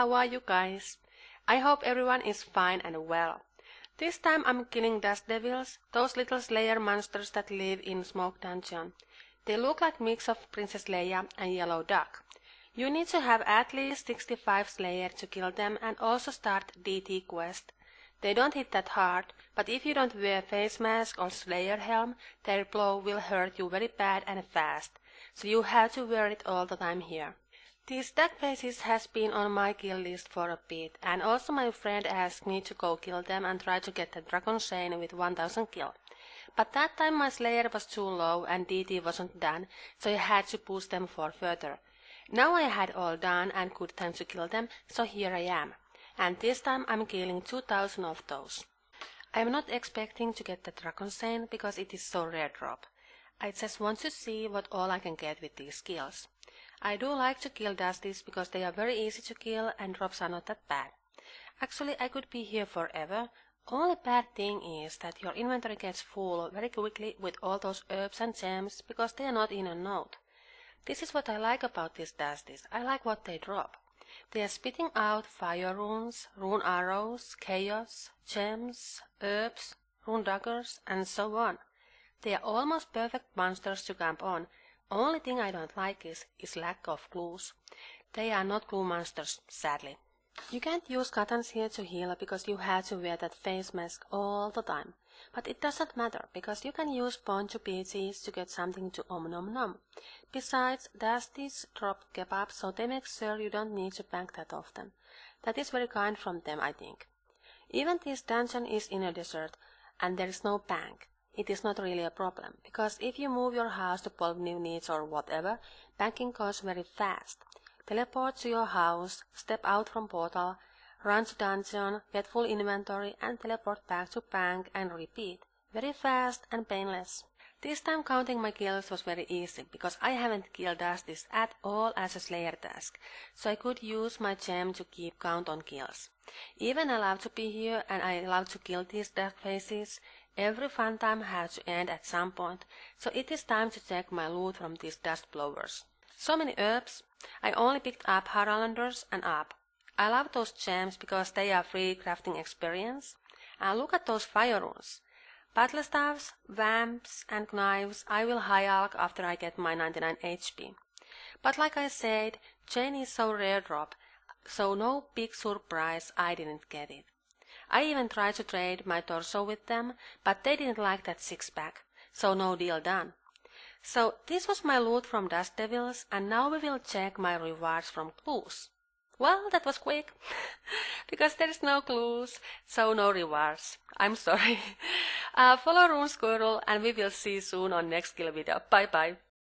how are you guys? I hope everyone is fine and well. This time I'm killing Dust Devils, those little Slayer monsters that live in Smoke Dungeon. They look like mix of Princess Leia and Yellow Duck. You need to have at least 65 Slayer to kill them and also start DT quest. They don't hit that hard, but if you don't wear face mask or Slayer helm, their blow will hurt you very bad and fast, so you have to wear it all the time here. These stack faces has been on my kill list for a bit, and also my friend asked me to go kill them and try to get the dragon chain with 1000 kill. But that time my Slayer was too low and DT wasn't done, so I had to push them for further. Now I had all done and good time to kill them, so here I am. And this time I'm killing 2000 of those. I'm not expecting to get the dragon chain because it is so rare drop. I just want to see what all I can get with these kills. I do like to kill Dusties because they are very easy to kill and drops are not that bad. Actually, I could be here forever. Only bad thing is that your inventory gets full very quickly with all those herbs and gems because they are not in a node. This is what I like about these Dusties. I like what they drop. They are spitting out fire runes, rune arrows, chaos, gems, herbs, rune daggers, and so on. They are almost perfect monsters to camp on. Only thing I don't like is lack of clues. They are not clue monsters, sadly. You can't use cuttons here to heal because you have to wear that face mask all the time. But it doesn't matter because you can use poncho peaches to get something to om nom nom. Besides, Dusties drop kebabs, so they make sure you don't need to bank that often. That is very kind from them, I think. Even this dungeon is in a desert and there is no bank. It is not really a problem, because if you move your house to Pollnivneach or whatever, banking goes very fast. Teleport to your house, step out from portal, run to dungeon, get full inventory and teleport back to bank and repeat. Very fast and painless. This time counting my kills was very easy, because I haven't killed Dusties at all as a Slayer task, so I could use my gem to keep count on kills. Even I love to be here and I love to kill these dark faces. Every fun time has to end at some point, so it is time to check my loot from these dust blowers. So many herbs. I only picked up Haralanders and up. I love those gems because they are free crafting experience. And look at those fire runes. Battle staffs, vamps and knives I will high alk after I get my 99 HP. But like I said, chain is so rare drop, so no big surprise I didn't get it. I even tried to trade my torso with them, but they didn't like that six-pack, so no deal done. So this was my loot from Dust Devils, and now we will check my rewards from clues. Well, that was quick, because there is no clues, so no rewards. I'm sorry. Follow Runesquirrel, and we will see you soon on next kill video. Bye bye.